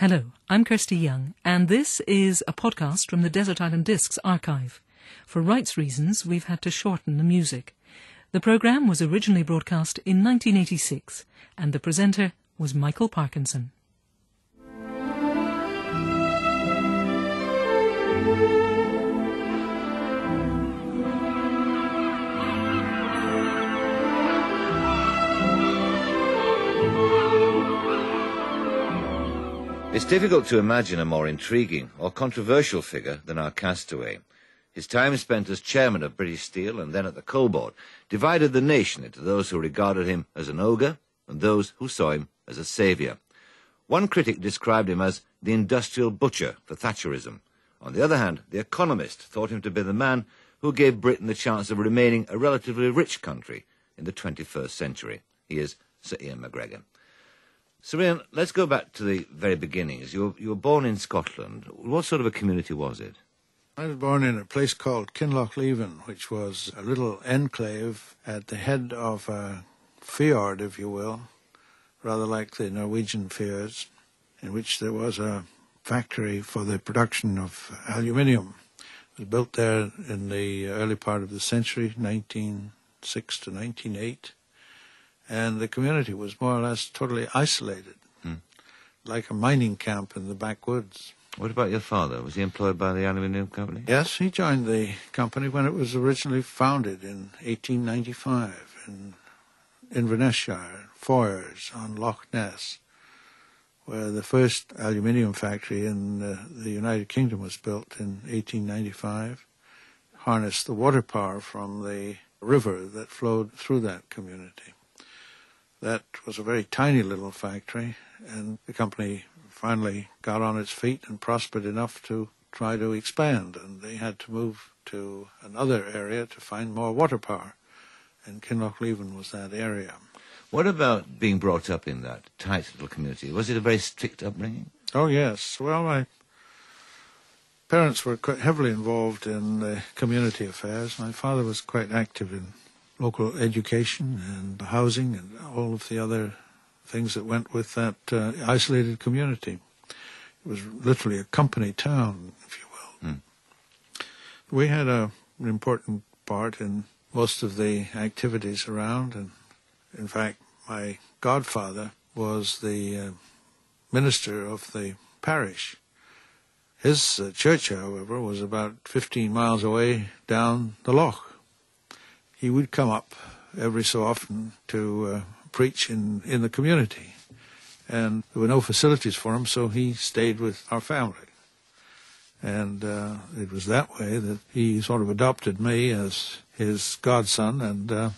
Hello, I'm Kirsty Young, and this is a podcast from the Desert Island Discs archive. For rights reasons, we've had to shorten the music. The programme was originally broadcast in 1986, and the presenter was Michael Parkinson. It's difficult to imagine a more intriguing or controversial figure than our castaway. His time spent as chairman of British Steel and then at the Coal Board divided the nation into those who regarded him as an ogre and those who saw him as a saviour. One critic described him as the industrial butcher for Thatcherism. On the other hand, The Economist thought him to be the man who gave Britain the chance of remaining a relatively rich country in the 21st century. He is Sir Ian MacGregor. Sir Ian, let's go back to the very beginnings. You were born in Scotland. What sort of a community was it? I was born in a place called Kinlochleven, which was a little enclave at the head of a fjord, if you will, rather like the Norwegian fjords, in which there was a factory for the production of aluminium. It was built there in the early part of the century, 1906 to 1908, and the community was more or less totally isolated, like a mining camp in the backwoods. What about your father? Was he employed by the aluminium company? Yes, he joined the company when it was originally founded in 1895 in Inverness-shire, Foyers on Loch Ness, where the first aluminium factory in the United Kingdom was built in 1895, harnessed the water power from the river that flowed through that community. That was a very tiny little factory, and the company finally got on its feet and prospered enough to try to expand, and they had to move to another area to find more water power, and Kinlochleven was that area. What about being brought up in that tight little community? Was it a very strict upbringing? Oh, yes. Well, my parents were quite heavily involved in the community affairs. My father was quite active in local education and housing and all of the other things that went with that isolated community. It was literally a company town, if you will. We had an important part in most of the activities around, and in fact my godfather was the minister of the parish. His church, however, was about 15 miles away down the loch. He would come up every so often to preach in the community, and there were no facilities for him, so he stayed with our family. And it was that way that he sort of adopted me as his godson, and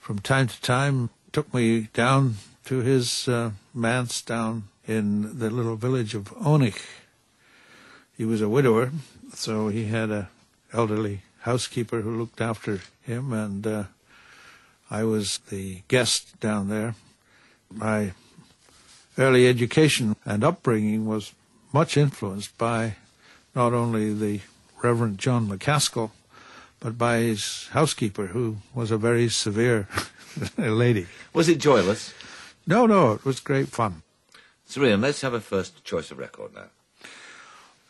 from time to time took me down to his manse down in the little village of Onich. He was a widower, so he had an elderly housekeeper who looked after him, and I was the guest down there. My early education and upbringing was much influenced by not only the Reverend John McCaskill, but by his housekeeper, who was a very severe lady. Was it joyless? No, no, it was great fun. Sir Ian, let's have a first choice of record now.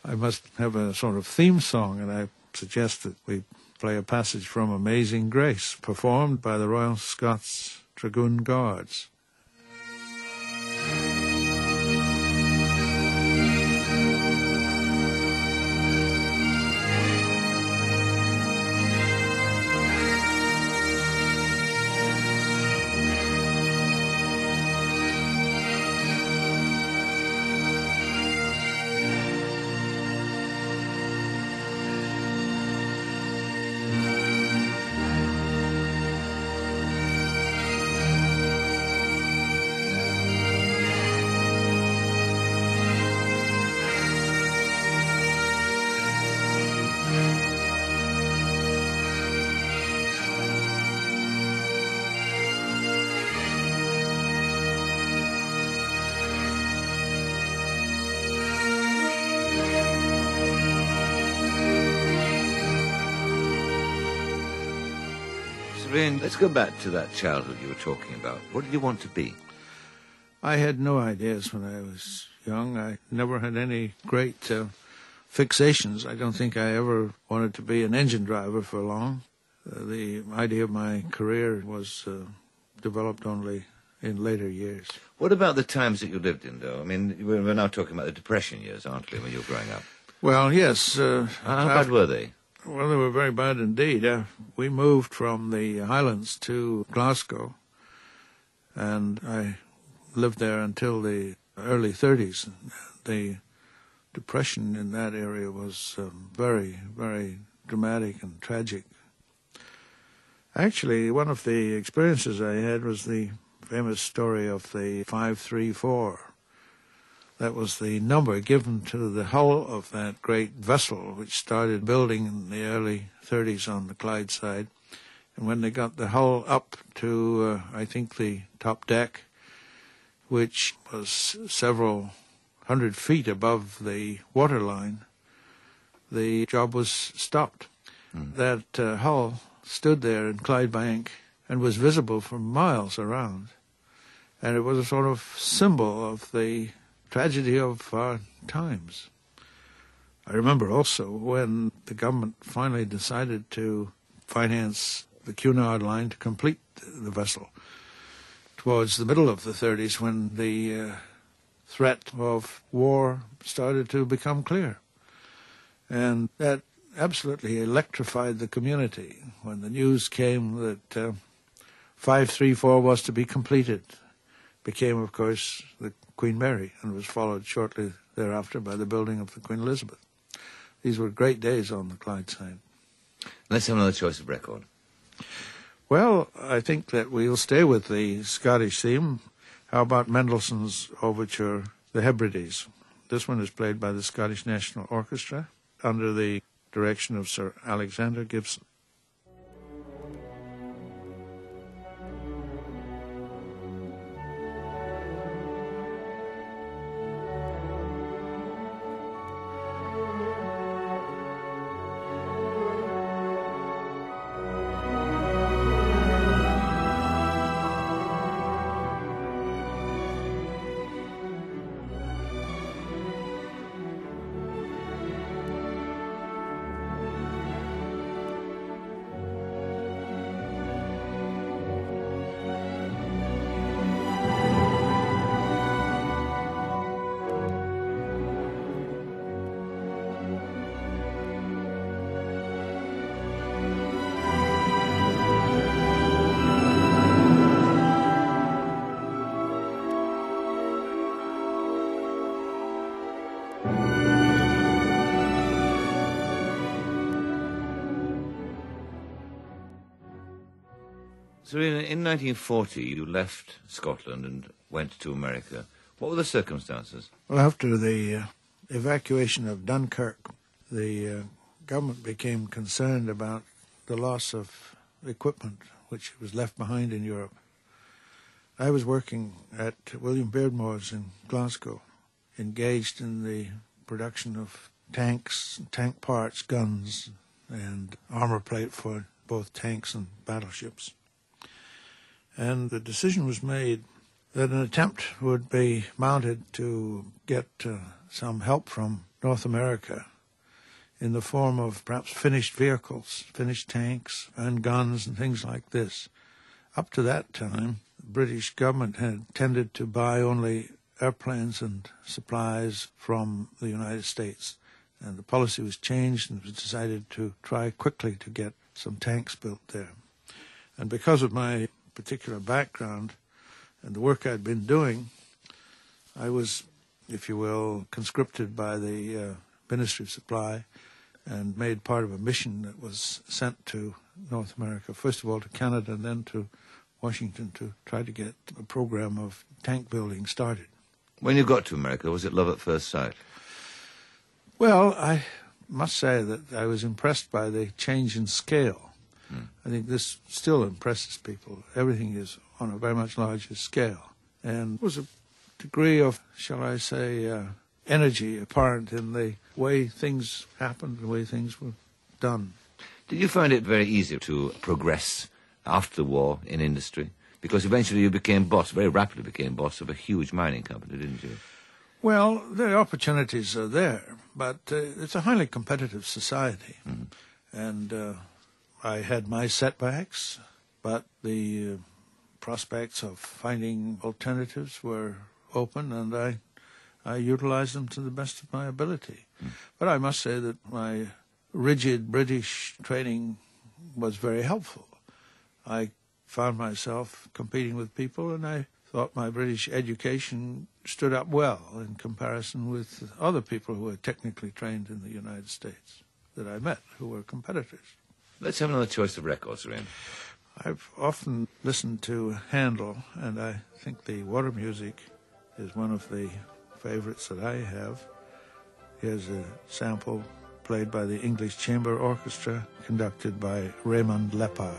I must have a sort of theme song, and I suggest that we play a passage from Amazing Grace, performed by the Royal Scots Dragoon Guards. Let's go back to that childhood you were talking about. What did you want to be? I had no ideas when I was young, I never had any great fixations. I don't think I ever wanted to be an engine driver for long. The idea of my career was developed only in later years. What about the times that you lived in, though? I mean, we're now talking about the Depression years, aren't we, when you were growing up? Well, yes. How bad were they? Well, they were very bad indeed. We moved from the Highlands to Glasgow, and I lived there until the early 30s. The Depression in that area was very, very dramatic and tragic. Actually, one of the experiences I had was the famous story of the 534. That was the number given to the hull of that great vessel which started building in the early 30s on the Clyde side. And when they got the hull up to, I think, the top deck, which was several hundred feet above the waterline, the job was stopped. Mm. That hull stood there in Clydebank and was visible for miles around. And it was a sort of symbol of the tragedy of our times. I remember also when the government finally decided to finance the Cunard Line to complete the vessel towards the middle of the 30s, when the threat of war started to become clear. And that absolutely electrified the community when the news came that 534 was to be completed. Became, of course, the Queen Mary, and was followed shortly thereafter by the building of the Queen Elizabeth. These were great days on the Clyde side. Let's have another choice of record. Well, I think that we'll stay with the Scottish theme. How about Mendelssohn's Overture, The Hebrides? This one is played by the Scottish National Orchestra under the direction of Sir Alexander Gibson. So in 1940, you left Scotland and went to America. What were the circumstances? Well, after the evacuation of Dunkirk, the government became concerned about the loss of equipment which was left behind in Europe. I was working at William Beardmore's in Glasgow, engaged in the production of tanks, tank parts, guns, and armor plate for both tanks and battleships. And the decision was made that an attempt would be mounted to get some help from North America in the form of perhaps finished vehicles, finished tanks and guns and things like this. Up to that time, the British government had tended to buy only airplanes and supplies from the United States. And the policy was changed, and it was decided to try quickly to get some tanks built there. And because of my particular background and the work I'd been doing, I was, if you will, conscripted by the Ministry of Supply and made part of a mission that was sent to North America, first of all to Canada and then to Washington, to try to get a program of tank building started. When you got to America, was it love at first sight? Well, I must say that I was impressed by the change in scale. I think this still impresses people. Everything is on a very much larger scale. And there was a degree of, shall I say, energy apparent in the way things happened, the way things were done. Did you find it very easy to progress after the war in industry? Because eventually you became boss, very rapidly became boss of a huge mining company, didn't you? Well, the opportunities are there, but it's a highly competitive society. Mm-hmm. And I had my setbacks, but the prospects of finding alternatives were open, and I utilized them to the best of my ability. Mm. But I must say that my rigid British training was very helpful. I found myself competing with people, and I thought my British education stood up well in comparison with other people who were technically trained in the United States that I met, who were competitors. Let's have another choice of records, Ren. I've often listened to Handel, and I think the Water Music is one of the favorites that I have. Here's a sample played by the English Chamber Orchestra, conducted by Raymond Leppard.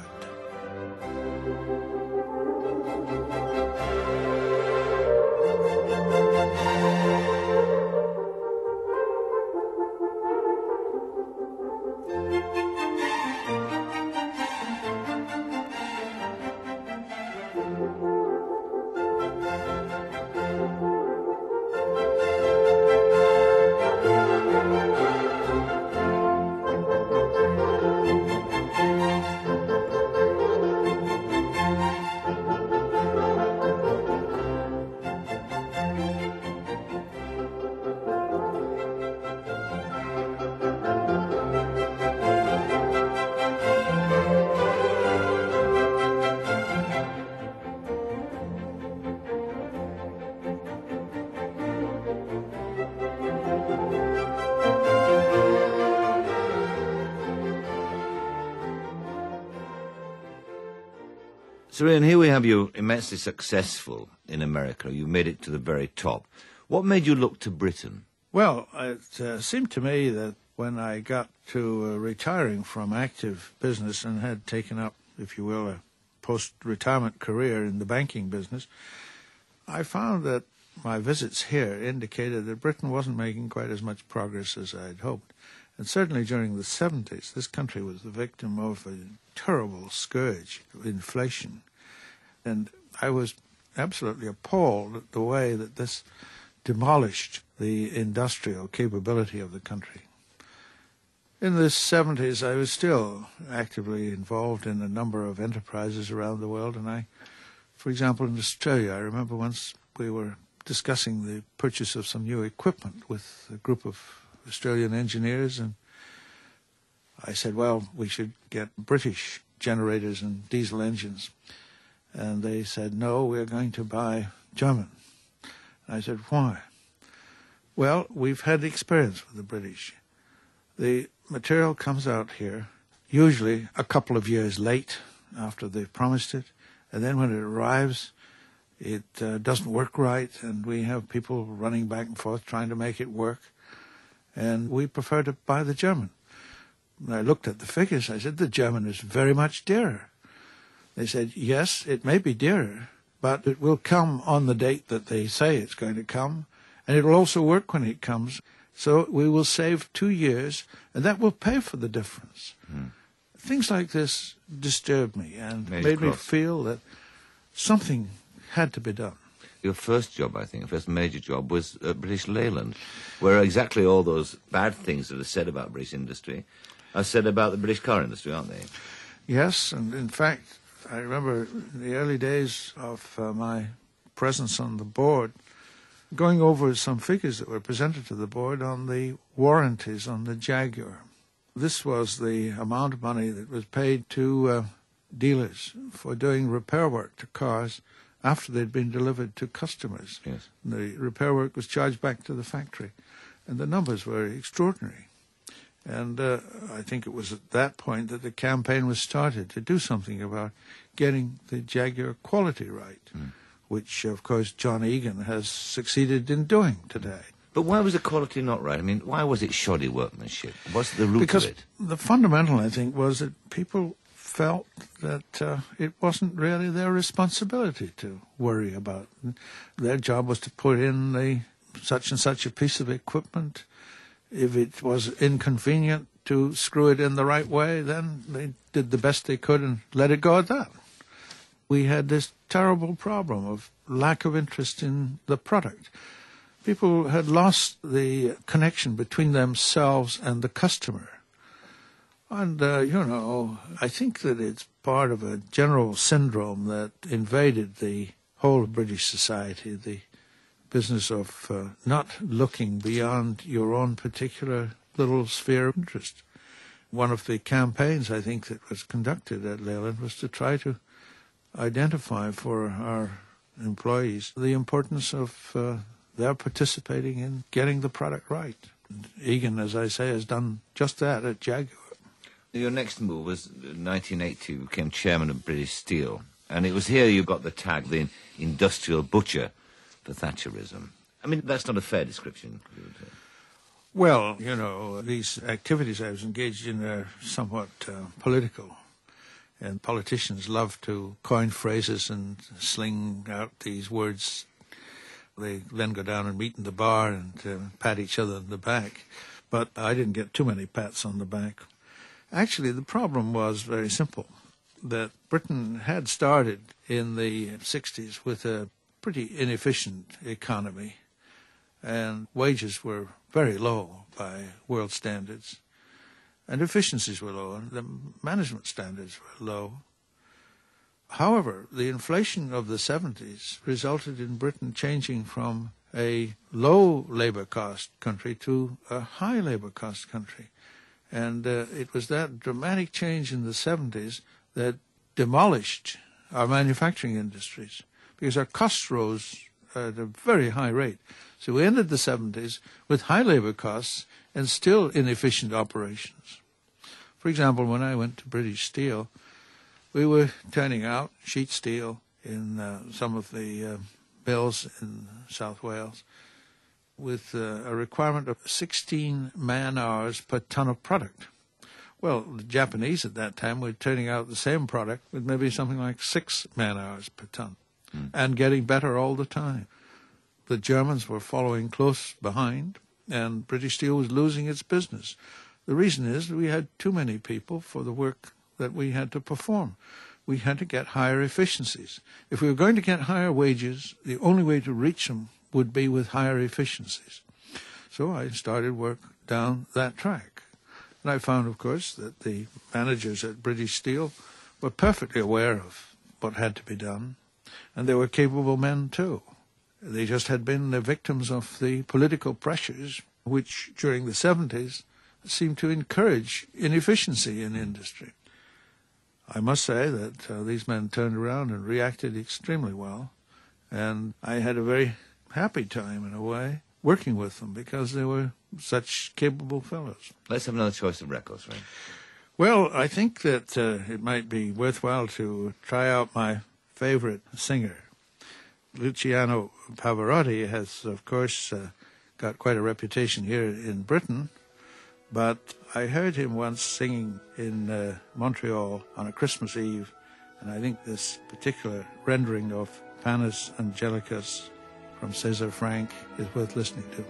So, Ian, here we have you immensely successful in America. You made it to the very top. What made you look to Britain? Well, it seemed to me that when I got to retiring from active business and had taken up, if you will, a post-retirement career in the banking business, I found that my visits here indicated that Britain wasn't making quite as much progress as I'd hoped. And certainly during the 70s, this country was the victim of a terrible scourge of inflation. And I was absolutely appalled at the way that this demolished the industrial capability of the country. In the 70s, I was still actively involved in a number of enterprises around the world. And I, for example, in Australia, I remember once we were discussing the purchase of some new equipment with a group of Australian engineers, and I said, well, we should get British generators and diesel engines. And they said, no, we're going to buy German. And I said, why? Well, we've had experience with the British. The material comes out here, usually a couple of years late after they've promised it, and then when it arrives, it doesn't work right, and we have people running back and forth trying to make it work. And we prefer to buy the German. When I looked at the figures, I said, the German is very much dearer. They said, yes, it may be dearer, but it will come on the date that they say it's going to come, and it will also work when it comes. So we will save 2 years, and that will pay for the difference. Mm. Things like this disturbed me and made me feel that something had to be done. Your first job, I think, your first major job, was at British Leyland, where exactly all those bad things that are said about British industry are said about the British car industry, aren't they? Yes, and in fact, I remember in the early days of my presence on the board, going over some figures that were presented to the board on the warranties on the Jaguar. This was the amount of money that was paid to dealers for doing repair work to cars after they'd been delivered to customers. Yes. The repair work was charged back to the factory, and the numbers were extraordinary. And I think it was at that point that the campaign was started to do something about getting the Jaguar quality right, which, of course, John Egan has succeeded in doing today. But why was the quality not right? I mean, why was it shoddy workmanship? What's the root of it? Because the fundamental, I think, was that people felt that it wasn't really their responsibility to worry about. Their job was to put in the such and such a piece of equipment. If it was inconvenient to screw it in the right way, then they did the best they could and let it go at that. We had this terrible problem of lack of interest in the product. people had lost the connection between themselves and the customer. And, you know, I think that it's part of a general syndrome that invaded the whole of British society, the business of not looking beyond your own particular little sphere of interest. One of the campaigns, I think, that was conducted at Leyland was to try to identify for our employees the importance of their participating in getting the product right. And Egan, as I say, has done just that at Jaguar. Your next move was 1980, you became chairman of British Steel, and it was here you got the tag, the industrial butcher, for Thatcherism. I mean, that's not a fair description, you would say. Well, you know, these activities I was engaged in are somewhat political, and politicians love to coin phrases and sling out these words. They then go down and meet in the bar and pat each other on the back, but I didn't get too many pats on the back. Actually, the problem was very simple, that Britain had started in the 60s with a pretty inefficient economy, and wages were very low by world standards, and efficiencies were low, and the management standards were low. However, the inflation of the 70s resulted in Britain changing from a low labour cost country to a high labour cost country. And it was that dramatic change in the 70s that demolished our manufacturing industries because our costs rose at a very high rate. So we ended the 70s with high labor costs and still inefficient operations. For example, when I went to British Steel, we were turning out sheet steel in some of the mills in South Wales, with a requirement of 16 man-hours per ton of product. Well, the Japanese at that time were turning out the same product with maybe something like 6 man-hours per ton and getting better all the time. The Germans were following close behind, and British Steel was losing its business. The reason is we had too many people for the work that we had to perform. We had to get higher efficiencies. If we were going to get higher wages, the only way to reach them would be with higher efficiencies. So I started work down that track. And I found, of course, that the managers at British Steel were perfectly aware of what had to be done, and they were capable men too. They just had been the victims of the political pressures which, during the 70s, seemed to encourage inefficiency in industry. I must say that these men turned around and reacted extremely well, and I had a very happy time, in a way, working with them because they were such capable fellows. Let's have another choice of records, right? Well, I think that it might be worthwhile to try out my favorite singer. Luciano Pavarotti has, of course, got quite a reputation here in Britain, but I heard him once singing in Montreal on a Christmas Eve, and I think this particular rendering of Panis Angelicus from César Franck is worth listening to.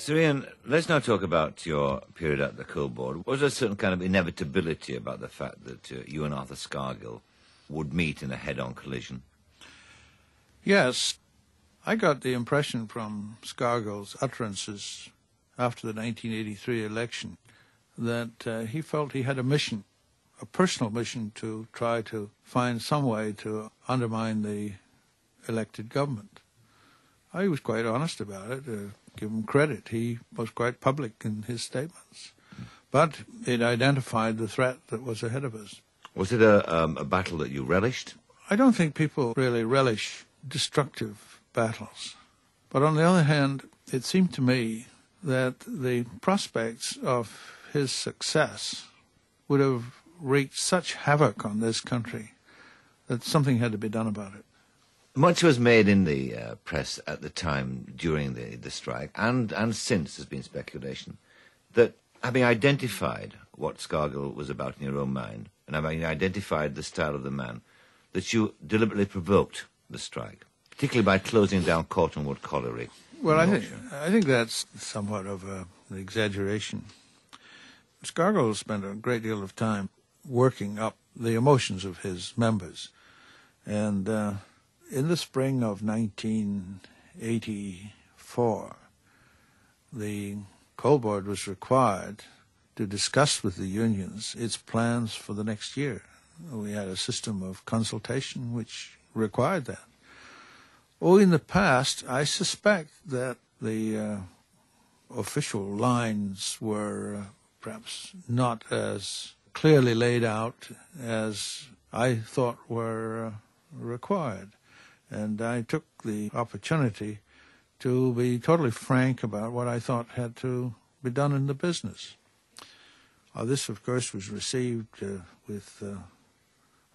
Sir Ian, let's now talk about your period at the Coal Board. Was there a certain kind of inevitability about the fact that you and Arthur Scargill would meet in a head-on collision? Yes. I got the impression from Scargill's utterances after the 1983 election that he felt he had a mission, a personal mission, to try to find some way to undermine the elected government. I was quite honest about it. give him credit. He was quite public in his statements. But it identified the threat that was ahead of us. Was it a battle that you relished? I don't think people really relish destructive battles. But on the other hand, it seemed to me that the prospects of his success would have wreaked such havoc on this country that something had to be done about it. Much was made in the press at the time during the strike, and since there's been speculation, that having identified what Scargill was about in your own mind, and having identified the style of the man, that you deliberately provoked the strike, particularly by closing down Cortonwood Colliery. Well, I think that's somewhat of an exaggeration. Scargill spent a great deal of time working up the emotions of his members. And in the spring of 1984, the Coal Board was required to discuss with the unions its plans for the next year. We had a system of consultation which required that. Oh, in the past, I suspect that the official lines were perhaps not as clearly laid out as I thought were required. And I took the opportunity to be totally frank about what I thought had to be done in the business. This, of course, was received with a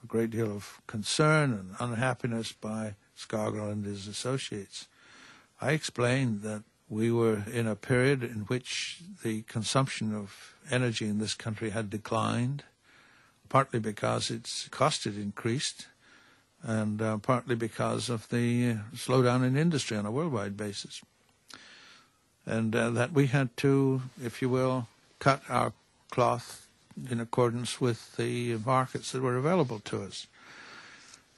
great deal of concern and unhappiness by Scargill and his associates. I explained that we were in a period in which the consumption of energy in this country had declined, partly because its cost had increased, and partly because of the slowdown in industry on a worldwide basis. And that we had to, if you will, cut our cloth in accordance with the markets that were available to us.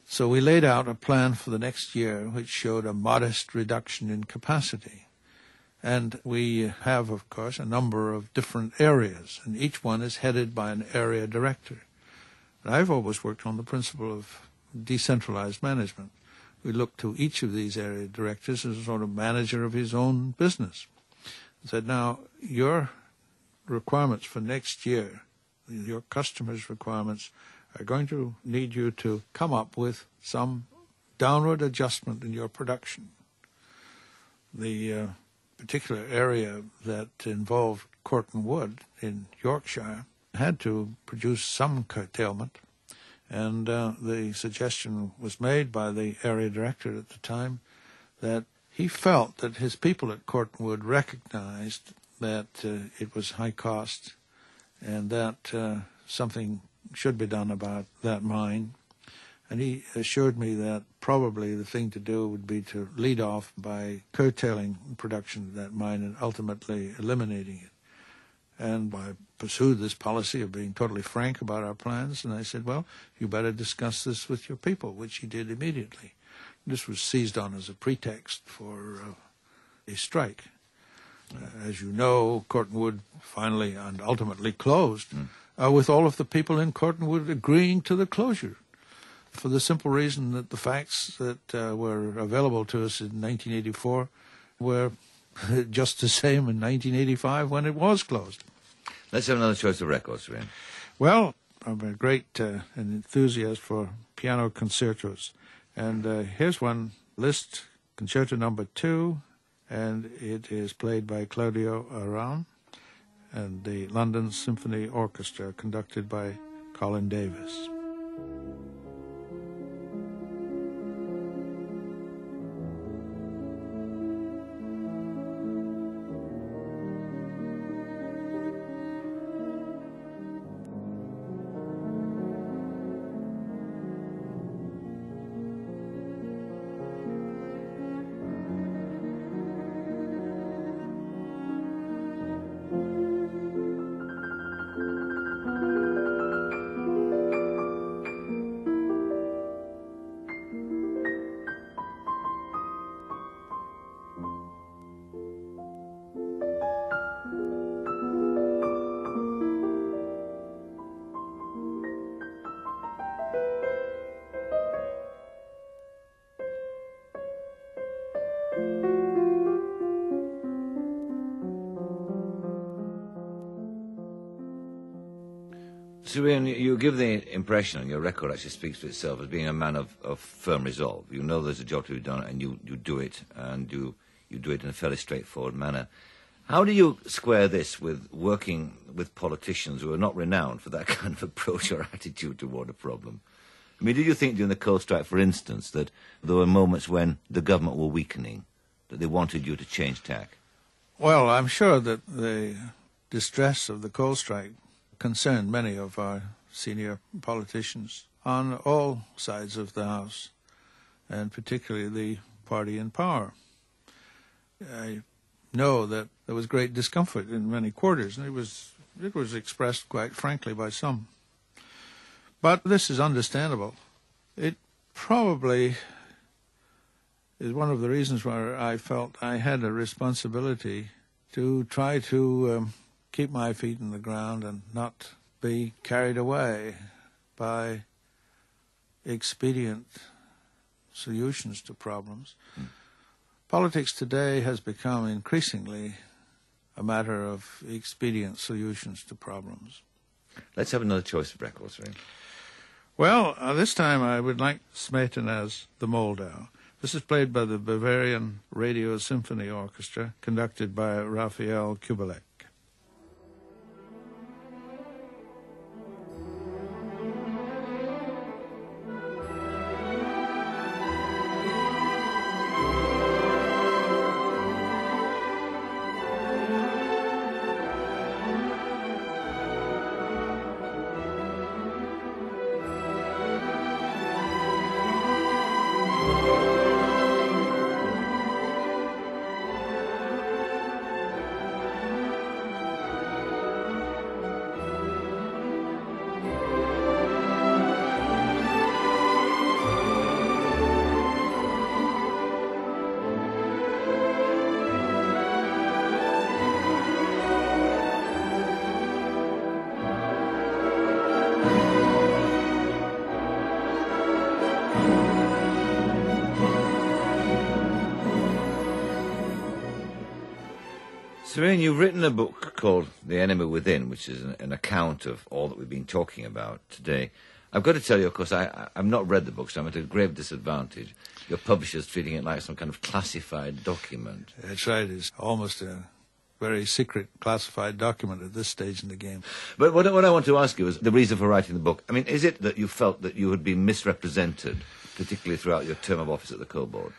So we laid out a plan for the next year which showed a modest reduction in capacity. And we have, of course, a number of different areas, and each one is headed by an area director. And I've always worked on the principle of decentralized management. We look to each of these area directors as a sort of manager of his own business. I said, now, your requirements for next year, your customers' requirements, are going to need you to come up with some downward adjustment in your production. The particular area that involved Cortonwood in Yorkshire had to produce some curtailment. And the suggestion was made by the area director at the time that he felt that his people at Cortonwood recognized that it was high cost and that something should be done about that mine. And he assured me that probably the thing to do would be to lead off by curtailing production of that mine and ultimately eliminating it. And I pursued this policy of being totally frank about our plans, and I said, well, you better discuss this with your people, which he did immediately. This was seized on as a pretext for a strike. As you know, Cortonwood finally and ultimately closed, with all of the people in Cortonwood agreeing to the closure, for the simple reason that the facts that were available to us in 1984 were just the same in 1985 when it was closed. Let's have another choice of records, Ray. Well, I'm a great enthusiast for piano concertos. And here's one, Liszt, Concerto No. 2, and it is played by Claudio Arrau and the London Symphony Orchestra, conducted by Colin Davis. So, Ian, you give the impression, and your record actually speaks for itself, as being a man of firm resolve. You know there's a job to be done, and you do it, and you do it in a fairly straightforward manner. How do you square this with working with politicians who are not renowned for that kind of approach or attitude toward a problem? I mean, did you think during the coal strike, for instance, that there were moments when the government were weakening, that they wanted you to change tack? Well, I'm sure that the distress of the coal strike concerned many of our senior politicians on all sides of the House, and particularly the party in power. I know that there was great discomfort in many quarters, and it was expressed quite frankly by some. But this is understandable. It probably is one of the reasons why I felt I had a responsibility to try to keep my feet in the ground and not be carried away by expedient solutions to problems. Politics today has become increasingly a matter of expedient solutions to problems. Let's have another choice of records, right? Well, this time I would like Smetana's The Moldau. This is played by the Bavarian Radio Symphony Orchestra, conducted by Raphael Kubelik. So, Ian, you've written a book called The Enemy Within, which is an account of all that we've been talking about today. I've got to tell you, of course, I've not read the book, so I'm at a grave disadvantage. Your publisher's treating it like some kind of classified document. That's right. It's almost a very secret classified document at this stage in the game. But what I want to ask you is the reason for writing the book. I mean, is it that you felt that you had been misrepresented, particularly throughout your term of office at the Coal Board?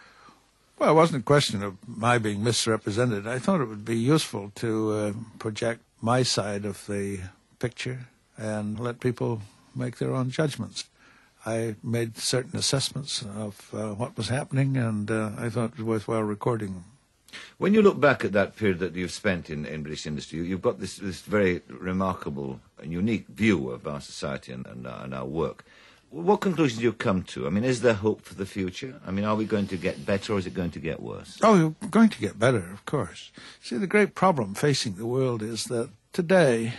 Well, it wasn't a question of my being misrepresented. I thought it would be useful to project my side of the picture and let people make their own judgments. I made certain assessments of what was happening, and I thought it was worthwhile recording them. When you look back at that period that you've spent in British industry, you've got this very remarkable and unique view of our society and our work. What conclusions do you come to? I mean, is there hope for the future? I mean, are we going to get better, or is it going to get worse? Oh, we're going to get better, of course. See, the great problem facing the world is that today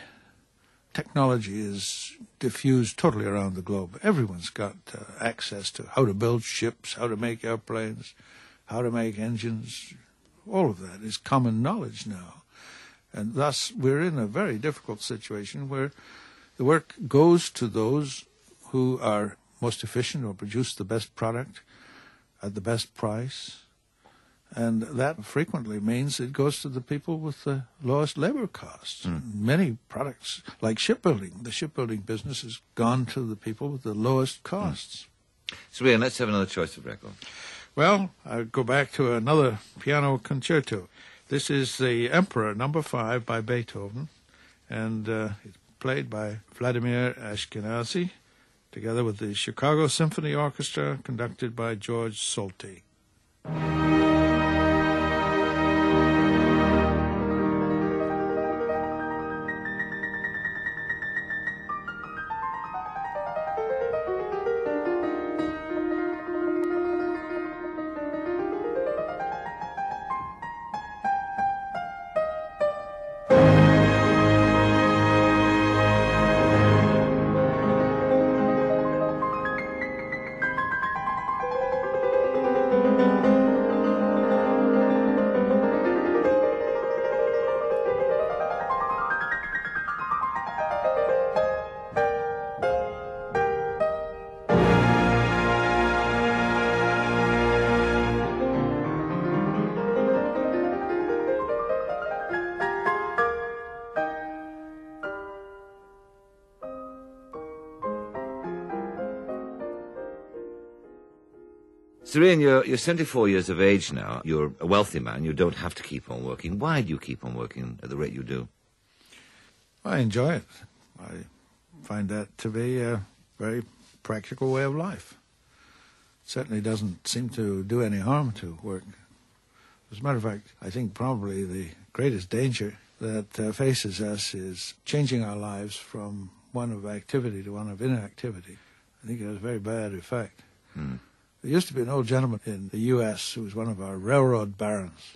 technology is diffused totally around the globe. Everyone's got access to how to build ships, how to make airplanes, how to make engines. All of that is common knowledge now. And thus, we're in a very difficult situation where the work goes to those who are most efficient or produce the best product at the best price. And that frequently means it goes to the people with the lowest labor costs. Mm. Many products, like shipbuilding, the shipbuilding business has gone to the people with the lowest costs. Mm. So, Ian, let's have another choice of record. Well, I'll go back to another piano concerto. This is the Emperor No. 5 by Beethoven, and it's played by Vladimir Ashkenazi, together with the Chicago Symphony Orchestra, conducted by George Solti. Mr. Ian, you're 74 years of age now. You're a wealthy man. You don't have to keep on working. Why do you keep on working at the rate you do? I enjoy it. I find that to be a very practical way of life. It certainly doesn't seem to do any harm to work. As a matter of fact, I think probably the greatest danger that faces us is changing our lives from one of activity to one of inactivity. I think it has a very bad effect. Mm. There used to be an old gentleman in the U.S. who was one of our railroad barons,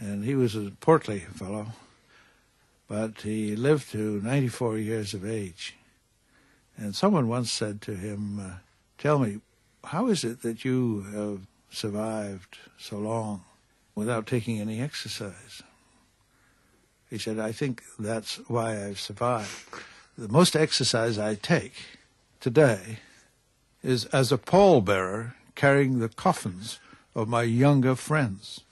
and he was a portly fellow, but he lived to 94 years of age. And someone once said to him, tell me, how is it that you have survived so long without taking any exercise? He said, I think that's why I've survived. The most exercise I take today is as a pallbearer carrying the coffins of my younger friends.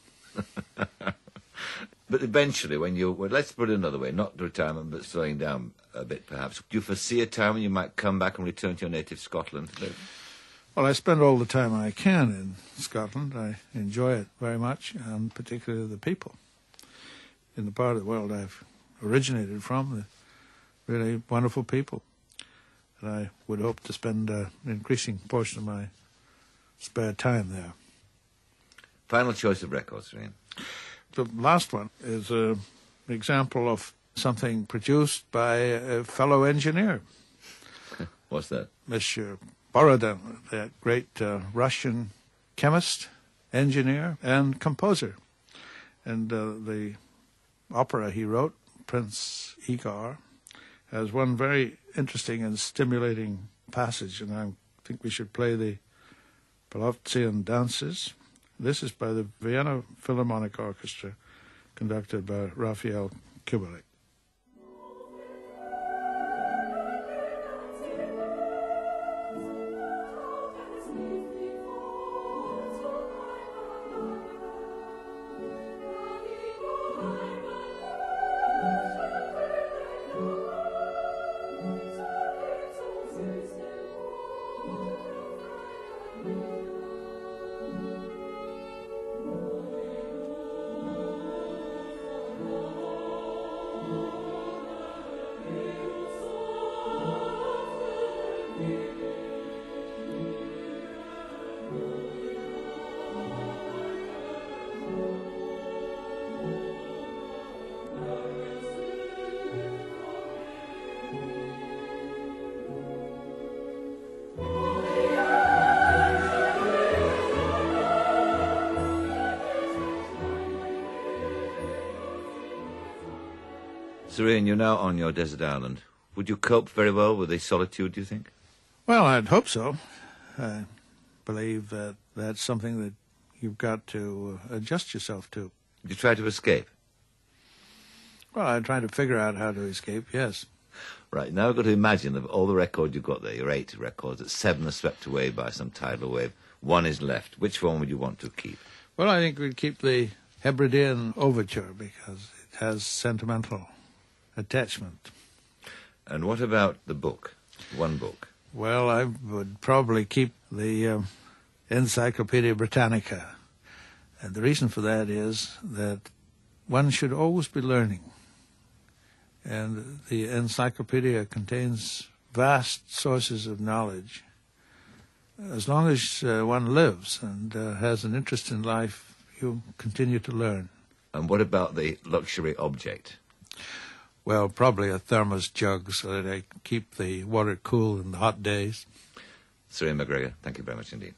But eventually, when you... Well, let's put it another way, not retirement, but slowing down a bit, perhaps. Do you foresee a time when you might come back and return to your native Scotland? Well, I spend all the time I can in Scotland. I enjoy it very much, and particularly the people. In the part of the world I've originated from, they're really wonderful people. And I would hope to spend an increasing portion of my spare time there. Final choice of records, Ian. The last one is an example of something produced by a fellow engineer. What's that? Monsieur Borodin, that great Russian chemist, engineer, and composer. And the opera he wrote, Prince Igor, has one very interesting and stimulating passage, and I think we should play the Polovtsian dances. This is by the Vienna Philharmonic Orchestra, conducted by Raphael Kubelik. Sir Ian, you're now on your desert island. Would you cope very well with the solitude, do you think? Well, I'd hope so. I believe that that's something that you've got to adjust yourself to. You try to escape? Well, I try to figure out how to escape, yes. Right, now I've got to imagine of all the records you've got there, your 8 records, that 7 are swept away by some tidal wave. 1 is left. Which one would you want to keep? Well, I think we'd keep the Hebridean Overture because it has sentimental attachment. And what about the book? One book? Well, I would probably keep the Encyclopedia Britannica. And the reason for that is that one should always be learning. And the encyclopedia contains vast sources of knowledge. As long as one lives and has an interest in life, you continue to learn. And what about the luxury object? Well, probably a thermos jug so that I keep the water cool in the hot days. Sir Ian MacGregor, thank you very much indeed.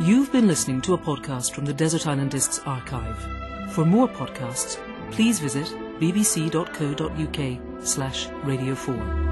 You've been listening to a podcast from the Desert Island Discs archive. For more podcasts, please visit bbc.co.uk/Radio4.